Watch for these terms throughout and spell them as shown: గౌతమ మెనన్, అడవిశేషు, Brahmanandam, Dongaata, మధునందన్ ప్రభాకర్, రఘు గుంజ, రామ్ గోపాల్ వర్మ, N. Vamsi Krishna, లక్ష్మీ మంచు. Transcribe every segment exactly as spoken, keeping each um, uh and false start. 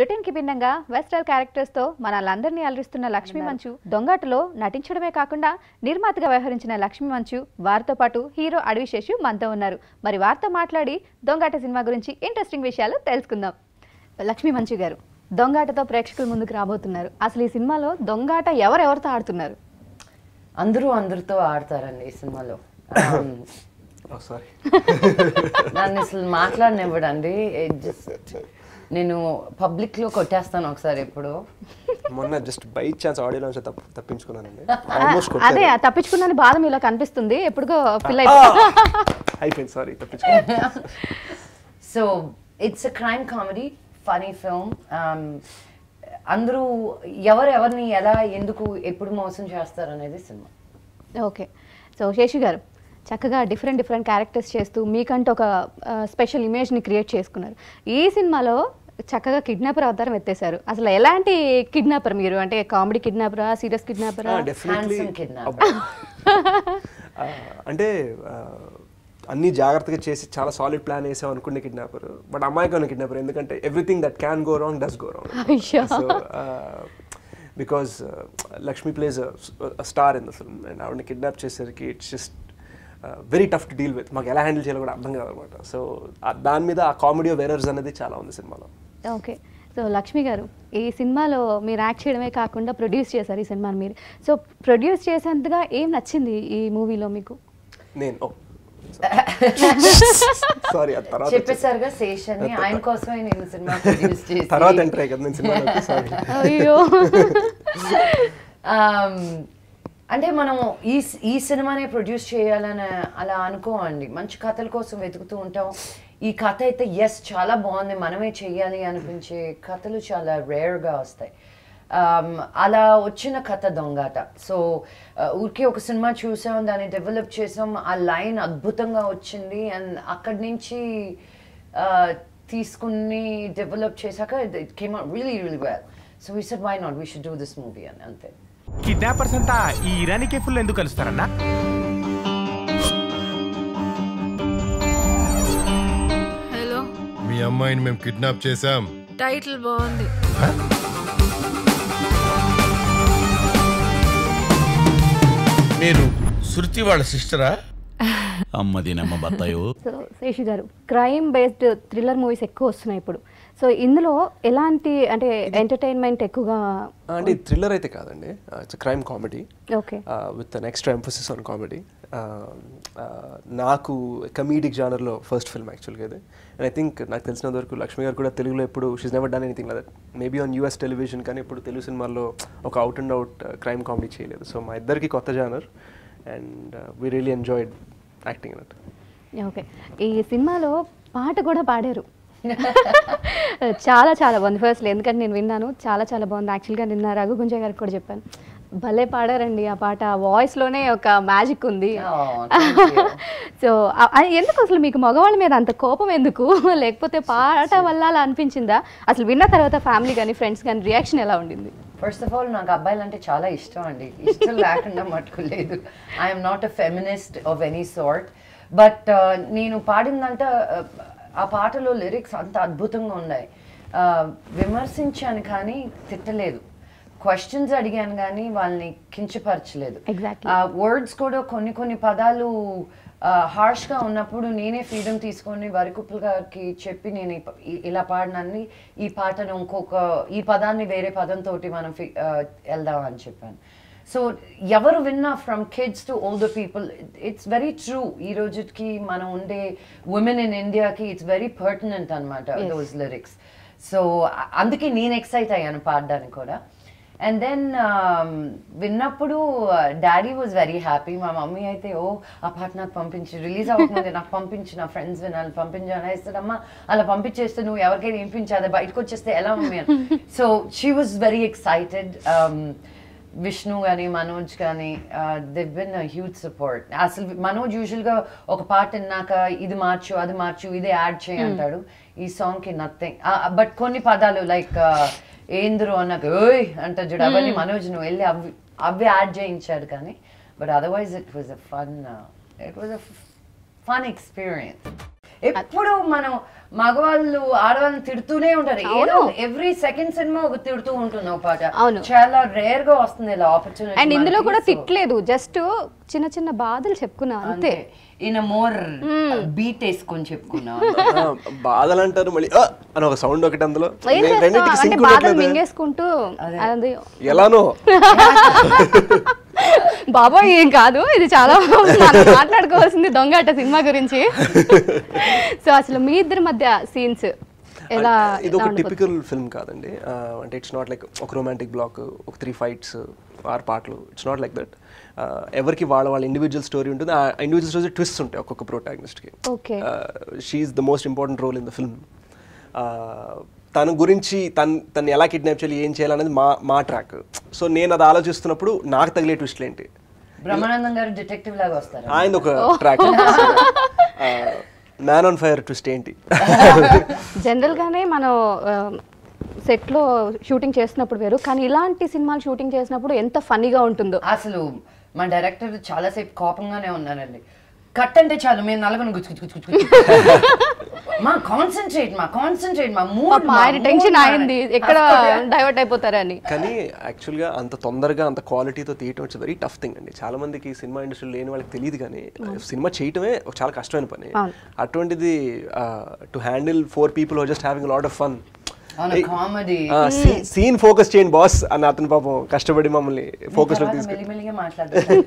Return కి భిన్నంగా western characters తో మనలందర్నీ అలరిస్తున్న లక్ష్మీ మంచు దొంగాటలో నటించడమే కాకుండా నిర్మాతగా వ్యవహరించిన లక్ష్మీ మంచు వారితో పాటు హీరో అడవిశేషు మనతో ఉన్నారు. మరి వారితో మాట్లాడి దొంగాట సినిమా గురించి ఇంట్రెస్టింగ్ విషయాలు తెలుసుకుందాం. లక్ష్మీ మంచు గారు, దొంగాటతో ప్రేక్షకుల ముందుకు రాబోతున్నారు. అసలు ఈ సినిమాలో దొంగాట ఎవరెవరితో ఆడుతున్నారు? అందరూ అందరితో ఆడతారండి ఈ సినిమాలో. నన్ను అసలు మాట్లాడినివ్వడండి, నేను పబ్లిక్ లో కొట్టేస్తాను. ఒకసారి ఎప్పుడు మొన్న జస్ట్ బై ఛాన్స్ ఆడియోలో తప్పించుకున్నానండి. అదే తప్పించుకున్నాను, బాధ మీలో కనిపిస్తుంది. ఎప్పుడుగో ఫిల్ అయిపోయింది, సారీ తప్పించుకున్నాను. So it's a crime comedy funny film. అందరూ ఎవరెవరిని ఎలా ఎందుకు ఎప్పుడు మోసం చేస్తారు అనేది సినిమా. ఓకే, సో శేషు గారు చక్కగా డిఫరెంట్ డిఫరెంట్ క్యారెక్టర్స్ చేస్తూ మీకంటూ ఒక స్పెషల్ ఇమేజ్ని క్రియేట్ చేసుకున్నారు. ఈ సినిమాలో చక్కగా కిడ్నాపర్ అవతారం ఎత్తేసారు. అసలు ఎలాంటి కిడ్నాపర్ మీరు? అంటే కామెడీ కిడ్నాపరా, సీరియస్ కిడ్నాపరా? అంటే అన్ని జాగ్రత్తగా చేసి చాలా సాలిడ్ ప్లాన్ వేసాం అనుకునే కిడ్నాపర్, బట్ అమాయకమైన కిడ్నాపర్. ఎందుకంటే everything that can go wrong does go wrong. Because Lakshmi plays star in the film and ఆవిడని కిడ్నాప్ చేసేసరికి it's just very tough to deal with. మాకు ఎలా హ్యాండిల్ చేయాలో కూడా అర్థం కాదనమాట. సో దాని మీద ఆ కామెడీ ఆఫ్ ఎర్రర్స్ అనేది చాలా ఉంది సినిమాలో. ఓకే, సో లక్ష్మి గారు ఈ సినిమాలో మీరు యాక్ట్ చేయడమే కాకుండా ప్రొడ్యూస్ చేశారు ఈ సినిమాని మీరు. సో ప్రొడ్యూస్ చేసేంతగా ఏం నచ్చింది ఈ మూవీలో మీకు? నేను చెప్పేసారుగా శేషన్ ఆయన కోసమే నేను సినిమా ప్రొడ్యూస్ చేశాను. అంటే మనం ఈ ఈ సినిమానే ప్రొడ్యూస్ చేయాలని అలా అనుకోండి. మంచి కథల కోసం వెతుకుతూ ఉంటాం. ఈ కథ అయితే ఎస్ చాలా బాగుంది, మనమే చేయాలి అనిపించే కథలు చాలా రేర్గా వస్తాయి. అలా వచ్చిన కథ దొంగాట. సో ఊరికే ఒక సినిమా చూసాం, దాన్ని డెవలప్ చేసాం, ఆ లైన్ అద్భుతంగా వచ్చింది అండ్ అక్కడి నుంచి తీసుకుని డెవలప్ చేశాక it came out really really well. So we said why not, we should do this movie అని అంతే. కిడ్నాపర్స్ అంతా ఈ ఇరానీకే ఫుల్ ఎందుకు కలుస్తారన్నా? హలో, మీ అమ్మాయిని మేము కిడ్నాప్ చేసాం. టైటిల్ బాగుంది. మీరు శృతి వాళ్ళ సిస్టరా? అమ్మది నమ్మ బత్తాయో. సో శేషు గారు, క్రైమ్ బేస్డ్ థ్రిల్లర్ మూవీస్ ఎక్కువ వస్తున్నాయి ఇప్పుడు. సో ఇందులో ఎలాంటి అంటే ఎంటర్టైన్మెంట్ ఎక్కువగా? అంటే థ్రిల్లర్ అయితే కాదండి, it's crime comedy. Okay, with an extra emphasis on comedy. నాకు కమీడిక్ జానర్లో ఫస్ట్ ఫిల్మ్ యాక్చువల్గా ఇది. అండ్ ఐ థింక్ నాకు తెలిసినంత వరకు లక్ష్మి గారు కూడా తెలుగులో ఎప్పుడు she's never done anything like that. Maybe on US television, కానీ ఇప్పుడు తెలుగు సినిమాల్లో ఒక out and out crime comedy చేయలేదు. సో మా ఇద్దరికి కొత్త genre and we really enjoyed acting అన్నట్టు. ఓకే, ఈ సినిమాలో పాట కూడా పాడారు. చాలా చాలా బాగుంది ఫస్ట్. ఎందుకంటే నేను విన్నాను, చాలా చాలా బాగుంది. యాక్చువల్గా నిన్న రఘు గుంజ గారికి కూడా చెప్పాను, భలే పాడారండి ఆ పాట, వాయిస్లోనే ఒక మ్యాజిక్ ఉంది. సో ఎందుకు అసలు మీకు మగవాళ్ళ మీద అంత కోపం ఎందుకు? లేకపోతే పాట వల్ల అలా అనిపించిందా? అసలు విన్న తర్వాత ఫ్యామిలీ కానీ ఫ్రెండ్స్ కానీ రియాక్షన్ ఎలా ఉండింది? ఫస్ట్ ఆఫ్ ఆల్ నాకు అబ్బాయిలు అంటే చాలా ఇష్టం అండి, ఇష్టం లేకుండా మట్టుకోలేదు. I'm not a feminist of any sort, but నేను పాడిందంట ఆ పాటలో లిరిక్స్ అంత అద్భుతంగా ఉన్నాయి. విమర్శించాను కానీ తిట్టలేదు, క్వశ్చన్స్ అడిగాను కానీ వాళ్ళని కించపరచలేదు. వర్డ్స్ కూడా కొన్ని కొన్ని పదాలు హార్ష్గా ఉన్నప్పుడు నేనే ఫ్రీడమ్ తీసుకొని వరకుప్పుల గారికి చెప్పి నేను ఇలా పాడినాన్ని, ఈ పాటను ఇంకొక ఈ పదాన్ని వేరే పదంతో మనం వెళ్దాం అని చెప్పాను. సో ఎవరు విన్నా from kids to older people it's very true. ఈ రోజుకి మనం ఉండే ఉమెన్ ఇన్ ఇండియాకి ఇట్స్ వెరీ పర్టనెంట్ అనమాట దోస్ లిరిక్స్. సో అందుకే నేను ఎక్సైట్ అయ్యాను పాడడానికి కూడా. అండ్ దెన్ విన్నప్పుడు డాడీ వాజ్ వెరీ హ్యాపీ. మా మమ్మీ అయితే ఓ ఆ పాట నాకు పంపించి, రిలీజ్ అవుతుంది నాకు పంపించి, నా ఫ్రెండ్స్ వినాలి పంపించాను ఇస్తాడమ్మా. అలా పంపించేస్తే నువ్వు ఎవరికైనా వినిపించాలి, బయటకు వచ్చేస్తే ఎలా మమ్మీ అని. So she was very excited. Vishnu కానీ మనోజ్ కానీ దివ్ బిన్ హ్యూజ్ సపోర్ట్. అసలు మనోజ్ యూజువల్గా ఒక పాట విన్నాక ఇది మార్చు అది మార్చు ఇదే యాడ్ చేయి అంటాడు. ఈ సాంగ్కి నథింగ్ బట్ కొన్ని పదాలు లైక్ ఏంద్రు అన్నాక ఓయ్ అంటే చూడు అవన్నీ మనోజ్ నువ్వు వెళ్ళి అవి అవి యాడ్ చేయించాడు. కానీ but otherwise it was a fun it was a fun experience. ఎప్పుడు మనం మగవాళ్ళు ఆడవాళ్ళని తిడుతూనే ఉంటారు ఏదో ఎవ్రీ సెకండ్ సినిమా ఒక తిడుతూ ఉంటుంది ఒక పాట చాలా రేర్ గా వస్తుంది ఇలా ఆపర్చునిటీ అండ్ ఇందులో కూడా తిట్టలేదు జస్ట్ చిన్న చిన్న బాధలు చెప్పుకున్నా అంతే ఇన్ మోర్ బీట్ వేసుకొని చెప్పుకున్నా బాధలు అంటారు మళ్ళీ అని ఒక సౌండ్ ఒకటి అందులో రెండిటికి సింక్ బాధలు మింగేసుకుంటూ అది ఎలానో బాబా ఏం కాదు ఇది చాలా మాట్లాడుకోవాల్సింది దొంగాట సినిమా గురించి సో అసలు మీ ఇద్దరి మధ్య సీన్స్ ఎలా ఇది ఒక టిపికల్ ఫిల్మ్ కాదండి అంటే ఇట్స్ నాట్ లైక్ ఒక రొమాంటిక్ బ్లాక్ ఒక త్రీ ఫైట్స్ ఆరు పాటలు ఇట్స్ నాట్ లైక్ దట్ ఎవరికి వాళ్ళ వాళ్ళ ఇండివిజువల్ స్టోరీ ఉంటుంది ఆ ఇండివిజువల్ స్టోరీ ట్విస్ట్ ఉంటాయి ఒక్కొక్క ప్రోటాగనిస్ట్కి she's the most important role in the film తన గురించి తను తను ఎలా కిడ్నాప్ చేయాలి ఏం చేయాలనేది మా మా ట్రాక్ సో నేను అది ఆలోచిస్తున్నప్పుడు నాకు తగిలే ట్విస్ట్లు ఏంటి బ్రహ్మానందం గారు డిటెక్టివ్ లాగా వస్తారు ఆయన ఒక track man on fire twist ఏంటి జనరల్గానే మనం సెట్లో షూటింగ్ చేసినప్పుడు వేరు కానీ ఇలాంటి సినిమాలు షూటింగ్ చేసినప్పుడు ఎంత ఫన్నీగా ఉంటుందో అసలు మా డైరెక్టర్ చాలాసేపు కోపంగానే ఉన్నారండి కట్ అంటే చాలు మేము నలుగురు గుచ్చు గుచ్చు గుచ్చు మా కాన్సంట్రేట్ మా కాన్సంట్రేట్ మా మూడ్ మా టెన్షన్ అయింది ఎక్కడ డైవర్ట్ అయిపోతారని కానీ యాక్చువల్ గా అంత తొందరగా అంత క్వాలిటీతో తీయటం ఇట్స్ వెరీ టఫ్ థింగ్ అండి చాలా మందికి సినిమా ఇండస్ట్రీలో లేని వాళ్ళకి తెలియదు కానీ సినిమా చేయటమే చాలా కష్టమైన పని అటువంటిది to handle four people are just having lot of fun scene focus చేయండి బాస్ అని అతను పాపం కష్టపడి మమ్మల్ని ఫోకస్ లో తీసుకెళ్ళి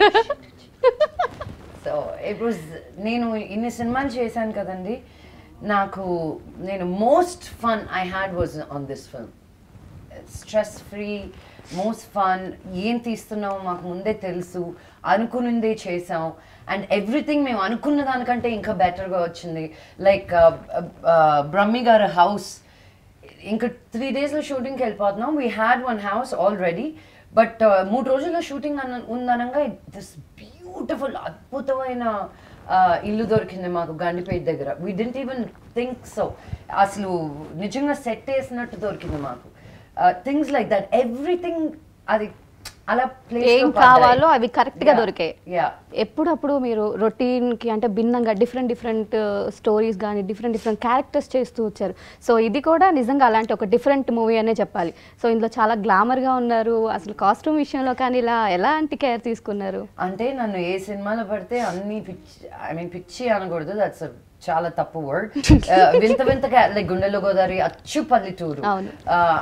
సో ఇట్ వాజ్ నేను ఇన్ని సినిమాలు చేశాను కదండి నాకు నేను most fun I had was on this film stress free most fun ఏం తీస్తున్నాం మాకు ముందే తెలుసు అనుకున్నదే చేసాం అండ్ ఎవ్రీథింగ్ మేము అనుకున్న దానికంటే ఇంకా బెటర్గా వచ్చింది లైక్ బ్రహ్మి గారు హౌస్ ఇంకా త్రీ డేస్లో షూటింగ్కి వెళ్ళిపోతున్నాం we had one house already but మూడు రోజుల్లో షూటింగ్ అన్న ఉందనగా దిస్ బ్యూటిఫుల్ అద్భుతమైన ఇల్లు దొరికింది మాకు గండిపేట దగ్గర we didn't even think so అసలు నిజంగా సెట్ చేసినట్టు దొరికింది మాకు థింగ్స్ లైక్ దట్ ఎవ్రీథింగ్ అది అలా ఏం కావాలో అవి కరెక్ట్గా దొరికాయి ఎప్పుడప్పుడు మీరు రొటీన్కి అంటే భిన్నంగా డిఫరెంట్ డిఫరెంట్ స్టోరీస్ కానీ డిఫరెంట్ డిఫరెంట్ క్యారెక్టర్స్ చేస్తూ వచ్చారు సో ఇది కూడా నిజంగా అలాంటి ఒక డిఫరెంట్ మూవీ అనే చెప్పాలి సో ఇందులో చాలా గ్లామర్గా ఉన్నారు అసలు కాస్ట్యూమ్ విషయంలో కానీ ఇలా ఎలాంటి కేర్ తీసుకున్నారు అంటే నన్ను ఏ సినిమాలో పడితే అన్ని పిచ్చి ఐ మీన్ పిచ్చి అనకూడదు దట్స్ చాలా తప్పు వర్డ్ వింత వింతగా లైక్ గుండెల్లో గోదావరి అచ్చు పల్లెటూరు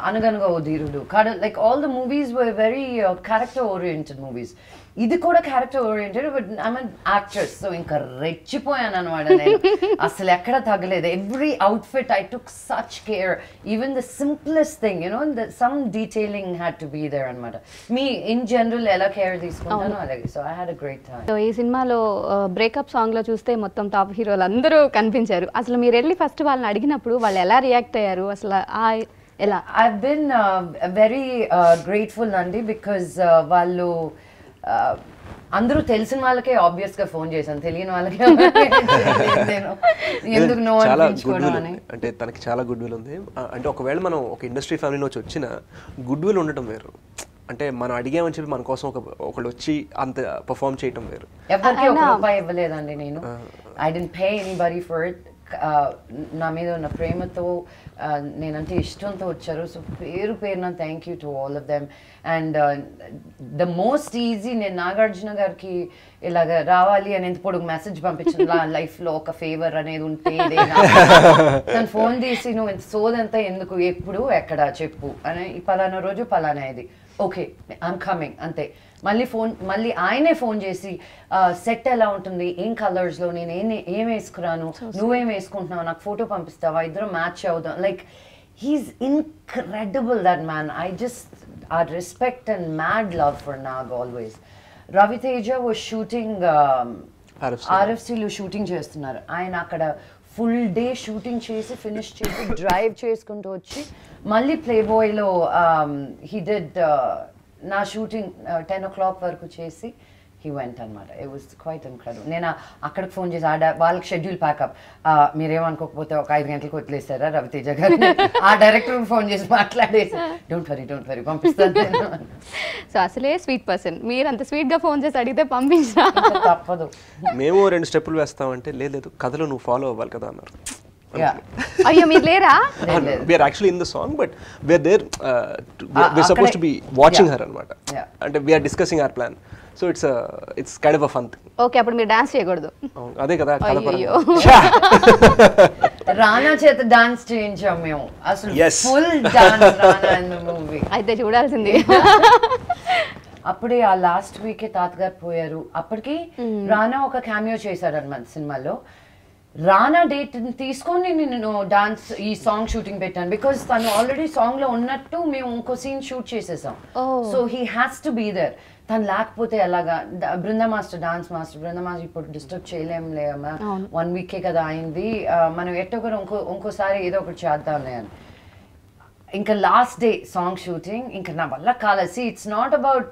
అనగనగా ఓ ధీరుడు కాదు like all the movies were very character oriented movies ఇది కూడా character oriented but I mean actors so ఇంకా రెచ్చిపోయాను అనమాట నేను అసలు ఎక్కడ తగ్గలేదు every outfit I took such care even the simplest thing you know the some detailing had to be there అనమాట మీ ఇన్ జనరల్ ఎలా కేర్ తీసుకుంటానో అలాగే so I had a great time so ఈ సినిమాలో బ్రేకప్ సాంగ్ లో చూస్తే మొత్తం top హీరోలు అందరూ కనిపించారు అసలు మీరు వెళ్ళి ఫస్ట్ వాళ్ళని అడిగినప్పుడు వాళ్ళు ఎలా రియాక్ట్ అయ్యారు అసలు ఎలా ఐవ్ బిన్ వెరీ గ్రేట్ఫుల్ అండి బికాజ్ వాళ్ళు అందరూ తెలిసిన వాళ్ళకే ఆబ్వియస్ గా ఫోన్ చేశాను తెలియని వాళ్ళకే ఎందుకు నో అనిపించుకోవడం అంటే తనకి చాలా గుడ్ విల్ ఉంది అంటే ఒకవేళ మనం ఒక ఇండస్ట్రీ ఫ్యామిలీ నుంచి వచ్చిన గుడ్ విల్ ఉండటం వేరు అంటే మనం అడిగామని చెప్పి మన కోసం ఒక ఒకళ్ళు వచ్చి అంత పర్ఫామ్ చేయటం వేరు ఎవరికి ఒక రూపాయి ఇవ్వలేదండి నేను I did pay anybody for it నా మీద ఉన్న ప్రేమతో నేనంటే ఇష్టంతో వచ్చారు సో పేరు పేరున thank you to all of them and the most easy నేను నాగార్జున గారికి ఇలాగ రావాలి అని ఎంత పొడుగు మెసేజ్ పంపించిన లైఫ్లో ఒక ఫేవర్ అనేది ఉంటే తను ఫోన్ చేసి నువ్వు ఎంత సోదంతా ఎందుకు ఎప్పుడు ఎక్కడ చెప్పు అని ఈ పలానా రోజు పలానా ఇది ఓకే ఐఎమ్ కమింగ్ అంతే మళ్ళీ ఫోన్ మళ్ళీ ఆయనే ఫోన్ చేసి సెట్ ఎలా ఉంటుంది ఏం కలర్స్లో నేను ఏ ఏం వేసుకురాను నువ్వేం వేసుకుంటున్నావు నాకు ఫోటో పంపిస్తావా ఇద్దరు మ్యాచ్ అవుదాం like he's incredible that man I just ఆ respect and mad love for Nag always Raviteja ఓ షూటింగ్ ఆర్ఎఫ్సీలో షూటింగ్ చేస్తున్నారు ఆయన అక్కడ ఫుల్ డే షూటింగ్ చేసి ఫినిష్ చేసి డ్రైవ్ చేసుకుంటూ వచ్చి మళ్ళీ ప్లేబాయ్లో హీ డిడ్ నా షూటింగ్ టెన్ ఓ క్లాక్ వరకు చేసి he went anamata. It was quite incredible. Nena akkadiki phone chesi aa vallu schedule pack up meer em anukokapote oka five gantalku ottlesaru Raviteja garu aa director ku phone chesi maatladesi don't worry don't worry pampistanu. So asale sweet person meer anta sweet ga phone chesi adigithe pampinchina tappadu memo rendu stepulu vestam ante ledledu kadalu nu follow avvali kada annaru. Yeah. Are you meet later? We are actually in the song, but we are there. Uh, to, we are uh, supposed to be watching yeah. her anamata. Yeah. And we are discussing our plan. So it's a, it's kind of a fun thing. Okay, appudu meer dance cheyagoddu. Ade kada kada parayyo. Rana cheta dance cheyincham memo. Asalu full dance Rana in the movie. Aithe chudalsindi. అప్పుడే ఆ last week తాతగారు పోయారు. అప్పటికి రానా ఒక cameo చేశారు అన్నమాట సినిమాలో. రానా date తీసుకొని నేను డాన్స్ ఈ సాంగ్ షూటింగ్ పెట్టాను బికాస్ తను ఆల్రెడీ సాంగ్ లో ఉన్నట్టు మేము ఇంకో సీన్ షూట్ చేసేసాం. So he has to be there. తను లేకపోతే అలాగా Brinda master dance master Brinda master ఇప్పుడు డిస్టర్బ్ చేయలేంలే అమ్మా వన్ వీకే కదా అయింది మనం ఎట్టొకరు ఇంకో ఇంకోసారి ఏదో ఒకటి చేద్దాంలే అని. ఇంకా లాస్ట్ డే సాంగ్ షూటింగ్ ఇంకా నా వల్ల కాలేసి ఇట్స్ నాట్ అబౌట్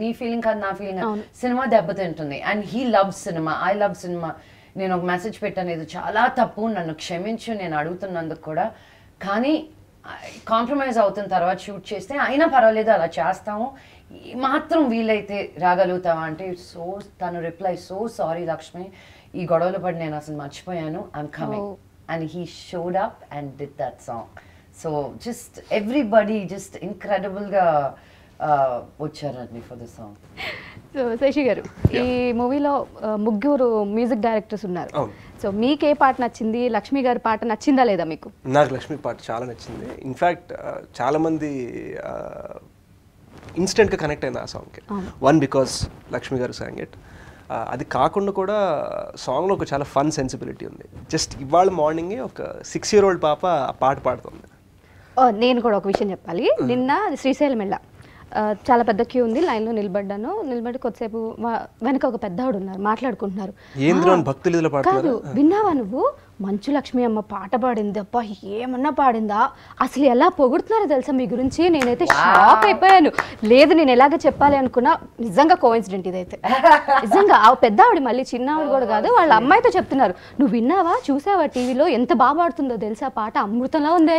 నీ ఫీలింగ్ కాదు నా ఫీలింగ్ సినిమా దెబ్బతింటుంది and he love cinema I love cinema. నేను ఒక మెసేజ్ పెట్టాను ఇది చాలా తప్పు నన్ను క్షమించు నేను అడుగుతున్నందుకు కూడా కానీ కాంప్రమైజ్ అవుతున్న తర్వాత షూట్ చేస్తే అయినా పర్వాలేదు అలా చేస్తాము మాత్రం వీలైతే రాగలుగుతావా అంటే సో తను రిప్లై సో సారీ లక్ష్మి ఈ గొడవలు పడి నేను అసలు మర్చిపోయాను I'm coming and he showed up and did that song. So just everybody just ఇన్క్రెడిబుల్గా వచ్చారండి for the song. So Shashi గారు ఈ మూవీలో ముగ్గురు మ్యూజిక్ డైరెక్టర్స్ ఉన్నారు. సో మీకే పాట నచ్చింది? లక్ష్మి గారి పాట నచ్చిందా లేదా మీకు? నాకు లక్ష్మి పాట చాలా నచ్చింది. ఇన్ఫ్యాక్ట్ చాలామంది ఇన్స్టెంట్గా కనెక్ట్ అయింది ఆ సాంగ్కి. వన్ బికాస్ లక్ష్మి గారు సాంగ్ ఇట్. అది కాకుండా కూడా సాంగ్లో ఒక చాలా ఫన్ సెన్సిబిలిటీ ఉంది. జస్ట్ ఇవాళ మార్నింగే ఒక సిక్స్ ఇయర్ ఓల్డ్ పాప ఆ పాట పాడుతుంది. నేను కూడా ఒక విషయం చెప్పాలి. నిన్న శ్రీశైలం వెళ్ళా చాలా పెద్ద క్యూ ఉంది లైన్లో నిలబడ్డాను. నిలబడి కొద్దిసేపు వెనక ఒక పెద్దవాడు ఉన్నారు మాట్లాడుకుంటున్నారు. కాదు విన్నావా నువ్వు మంచు లక్ష్మి అమ్మ పాట పాడింది అప్ప ఏమన్నా పాడిందా అసలు ఎలా పొగుడుతున్నారో తెలుసా మీ గురించి నేనైతే షాక్ అయిపోయాను. లేదు నేను ఎలాగ చెప్పాలి అనుకున్నా నిజంగా కోఇన్సిడెంట్ ఇదైతే నిజంగా ఆ పెద్ద ఆవిడ మళ్ళీ చిన్న ఆవిడ కూడా కాదు వాళ్ళ అమ్మాయితో చెప్తున్నారు నువ్వు విన్నావా చూసావా టీవీలో ఎంత బాగా పాడుతుందో తెలుసా పాట అమృతంలా ఉందే.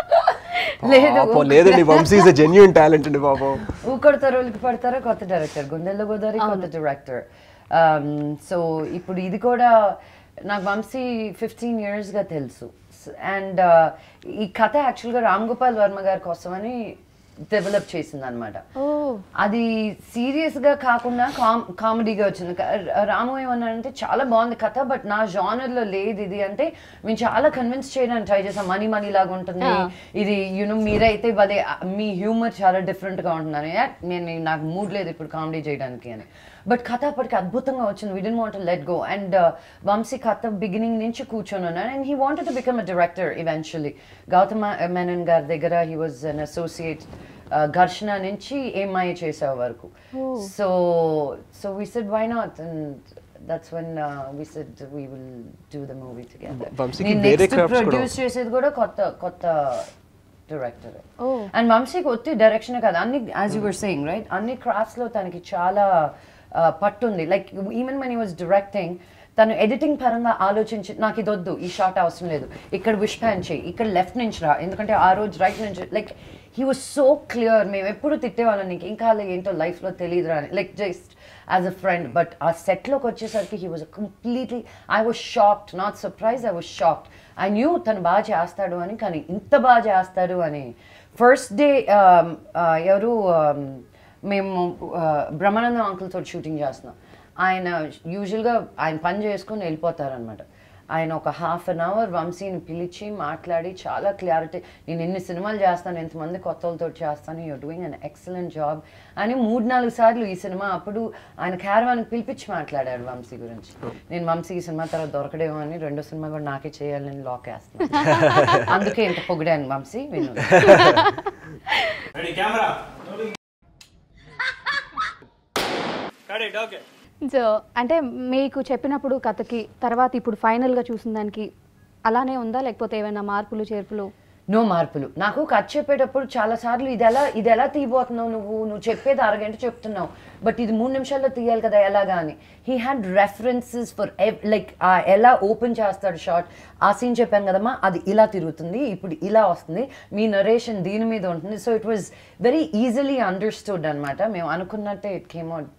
లేదండి Vamsi is a genuine talent అండి బాబు. ఊకడతారు పడతారా కొత్త డైరెక్టర్ గుండెల్లో గోదావరి కొత్త డైరెక్టర్. సో ఇప్పుడు ఇది కూడా నాకు వంశీ ఫిఫ్టీన్ ఇయర్స్గా తెలుసు అండ్ ఈ కథ యాక్చువల్గా రామ్ గోపాల్ వర్మ గారి కోసం అని డెవలప్ చేసింది అనమాట. అది సీరియస్గా కాకుండా కామ్ కామెడీగా వచ్చింది. రాము ఏమన్నాడంటే చాలా బాగుంది కథ బట్ నా జానర్లో లేదు ఇది అంటే మేము చాలా కన్విన్స్ చేయడానికి ట్రై చేసాం. మనీ మనీ లాగా ఉంటుంది ఇది యూనో మీరైతే భలే మీ హ్యూమర్ చాలా డిఫరెంట్గా ఉంటుందని నేను నాకు మూడ్ లేదు ఇప్పుడు కామెడీ చేయడానికి అని బట్ కథ అప్పటికి అద్భుతంగా వచ్చింది. We don't want to let go and Vamsi కథ బిగినింగ్ నుంచి కూర్చొని ఉన్నాను and he wanted to become a director eventually. గౌతమ మెనన్ గారి దగ్గర హీ వాజ్ అన్ అసోసియేట్ ఘర్షణ నుంచి ఏమై చేసే వరకు. So so we said why not and that's when we said we will do the movie together. వంశీకి వేరే క్రాఫ్ట్స్ ప్రొడ్యూస్ చేసేది కూడా కొత్త కొత్త డైరెక్టర్ అండ్ వంశీకి ఒత్తి డైరెక్షన్ కాదు అన్ని as you were saying right అన్ని క్రాఫ్ట్స్లో తనకి చాలా పట్టుంది. Like even Mani was directing తను ఎడిటింగ్ పరంగా ఆలోచించి నాకు ఇది వద్దు ఈ షార్ట్ అవసరం లేదు ఇక్కడ విష్ ప్యాన్ చేయి ఇక్కడ లెఫ్ట్ నుంచి రా ఎందుకంటే ఆ రోజు రైట్ నుంచి like he was so clear. మేము ఎప్పుడు తిట్టేవాళ్ళం నీకు ఇంకా అలా ఏంటో లైఫ్లో తెలియదురా అని like just as a friend but ఆ సెట్లోకి వచ్చేసరికి he was completely I was shocked not surprise I was shocked I knew తను బాగా చేస్తాడు అని కానీ ఇంత బాగా చేస్తాడు అని. ఫస్ట్ డే ఎవరు మేము బ్రహ్మానందం అంకుల్తో షూటింగ్ చేస్తున్నాం ఆయన యూజువల్గా ఆయన పని చేసుకుని వెళ్ళిపోతారనమాట. ఆయన ఒక హాఫ్ అన్ అవర్ వంశీని పిలిచి మాట్లాడి చాలా క్లారిటీ, నేను ఎన్ని సినిమాలు చేస్తాను, ఎంతమంది కొత్తలతో చేస్తాను, you're doing an excellent job అని మూడు నాలుగు సార్లు ఈ సినిమా అప్పుడు ఆయన క్యారవాన్కి పిలిపించి మాట్లాడాడు వంశీ గురించి. నేను వంశీ ఈ సినిమా తర్వాత దొరకడేమో అని రెండో సినిమా కూడా నాకే చేయాలని లాక్ వేస్తాను. అందుకే ఇంత పొగిడాను వంశీ. విను సో అంటే మీకు చెప్పినప్పుడు కథకి తర్వాత ఇప్పుడు ఫైనల్గా చూసిన దానికి అలానే ఉందా లేకపోతే ఏమైనా మార్పులు చేర్పులు? నో మార్పులు. నాకు కథ చెప్పేటప్పుడు చాలాసార్లు ఇది ఎలా ఇది ఎలా తీయబోతున్నావు నువ్వు నువ్వు చెప్పేది అరగంట చెప్తున్నావు, బట్ ఇది మూడు నిమిషాల్లో తీయాలి కదా ఎలాగా అని. He had references for like ఎలా ఓపెన్ చేస్తాడు షార్ట్, ఆ సీన్ చెప్పాను కదమ్మా అది ఇలా తిరుగుతుంది, ఇప్పుడు ఇలా వస్తుంది, మీ నరేషన్ దీని మీద ఉంటుంది. So it was very easily understood అనమాట. మేము అనుకున్నట్టే it came out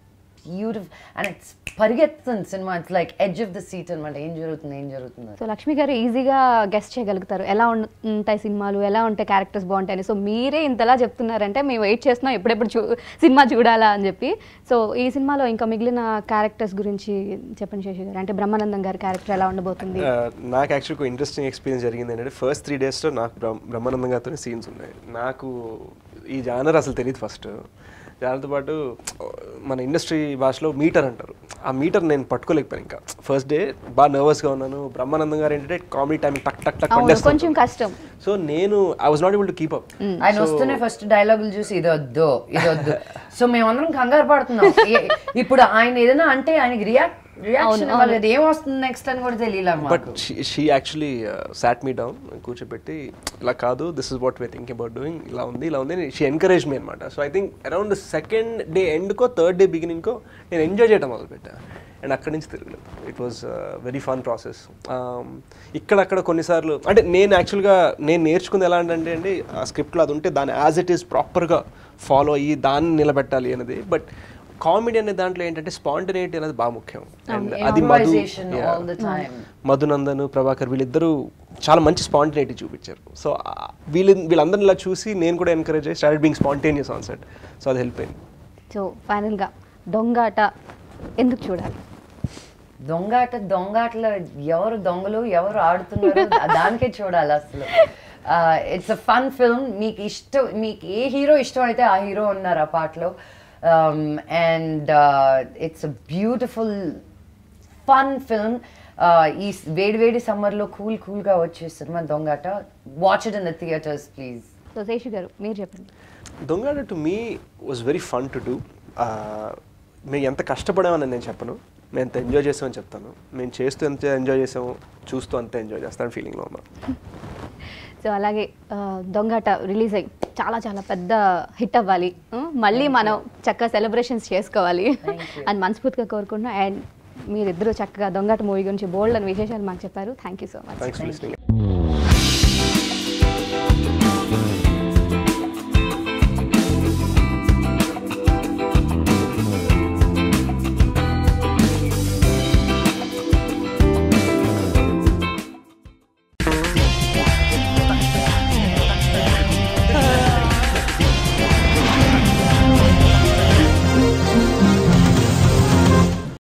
beautiful and it's పరిగెత్తుతుంది సినిమా. It's like edge of the seat అనమాట, ఏం జరుగుతుంది ఏం జరుగుతుంది. సో లక్ష్మి గారు ఈజీగా గెస్ట్ చేయగలుగుతారు ఎలా ఉంటాయి సినిమాలు, ఎలా ఉంటాయి క్యారెక్టర్స్ బాగుంటాయని. సో మీరే ఇంతలా చెప్తున్నారంటే మేము వెయిట్ చేస్తున్నాం ఎప్పుడెప్పుడు చూ సినిమా చూడాలా అని చెప్పి. సో ఈ సినిమాలో ఇంకా మిగిలిన క్యారెక్టర్స్ గురించి చెప్పండి శేషి గారు, అంటే బ్రహ్మానందం గారి క్యారెక్టర్ ఎలా ఉండబోతుంది? నాకు యాక్చువల్గా ఇంట్రెస్టింగ్ ఎక్స్పీరియన్స్ జరిగింది ఏంటంటే ఫస్ట్ త్రీ డేస్లో నాకు బ్రహ్మానందం గారితో సీన్స్ ఉన్నాయి. నాకు ఈ జానర్ అసలు తెలియదు. ఫస్ట్ దానితో పాటు మన ఇండస్ట్రీ భాషలో మీటర్ అంటారు, ఆ మీటర్ నేను పట్టుకోలేకపోయాను. ఇంకా ఫస్ట్ డే బాగా నర్వస్గా ఉన్నాను. బ్రహ్మానందం గారు ఏంటంటే కామెడీ టైం టక్ టక్ టక్ కొంచెం కష్టం. సో నేను I was not able to keep up. ఆయన వస్తూనే ఫస్ట్ డైలాగులు చూసి ఇదొద్దు ఇదొద్దు, సో మేమందరం కంగారు పడుతున్నాం ఇప్పుడు ఆయన ఏదైనా అంటే ఆయనకి రియాక్ట్ కూర్చోబెట్టి ఇలా కాదు, this is what we think about doing, ఇలా ఉంది ఇలా ఉంది, షీ ఎంకరేజ్ మీ అనమాట. So I think around second day end కో థర్డ్ డే బిగినింగ్ కో నేను ఎంజాయ్ చేయడం మొదలుపెట్టా. అండ్ అక్కడి నుంచి తిరగలేదు. It was very fun process. ఇక్కడక్కడ కొన్నిసార్లు అంటే నేను యాక్చువల్గా నేను నేర్చుకుంది ఎలా అంటే అండి, ఆ స్క్రిప్ట్లో అది ఉంటే దాన్ని యాజ్ ఇట్ ఈస్ ప్రాపర్గా ఫాలో అయ్యి దాన్ని నిలబెట్టాలి అనేది. బట్ కామెడీ అనే దాంట్లో ఏంటంటే స్పాంటనేటీ అనేది బాగా ముఖ్యం. అండ్ అది మధు మధునందన్ ప్రభాకర్ వీళ్ళిద్దరూ చాలా మంచి స్పాంటనేటీ చూపించారు. సో వీళ్ళు వీళ్ళందరినీ ఇలా చూసి నేను కూడా ఎంకరేజ్ అయ్యి start being spontaneous on set. So అది హెల్ప్ అయింది. సో ఫైనల్గా దొంగాట ఎందుకు చూడాలి? దొంగాట దొంగాటలో ఎవరు దొంగలు ఎవరు ఆడుతున్నారు దానికే చూడాలి అసలు. It's a fun film. మీకు ఇష్టం, మీకు ఏ హీరో ఇష్టం అయితే ఆ హీరో ఉన్నారు ఆ పాటలో. Um, and uh, it's a beautiful, fun film. Ee vedi vedi summer lo cool cool ga vache cinema Dongaata. Watch it in the theaters, please. So Seshi garu, meer cheppandi. Dongaata to me was very fun to do. Me enta kashtapadavanu nenu cheppanu, me enta enjoy chesamu ani cheptanu. Mem chestu enta enjoy chesamu, chustu anta enjoy chestanu feeling lo unna. So అలాగే Dongata release అయ్యి చాలా చాలా పెద్ద hit అవ్వాలి, మళ్ళీ మనం చక్కగా celebrations చేసుకోవాలి అని మనస్ఫూర్తిగా కోరుకుంటున్నాం. అండ్ మీరిద్దరూ చక్కగా దొంగాట మూవీ గురించి బోల్డ్ అని విశేషాలు మాకు చెప్పారు. Thank you so much.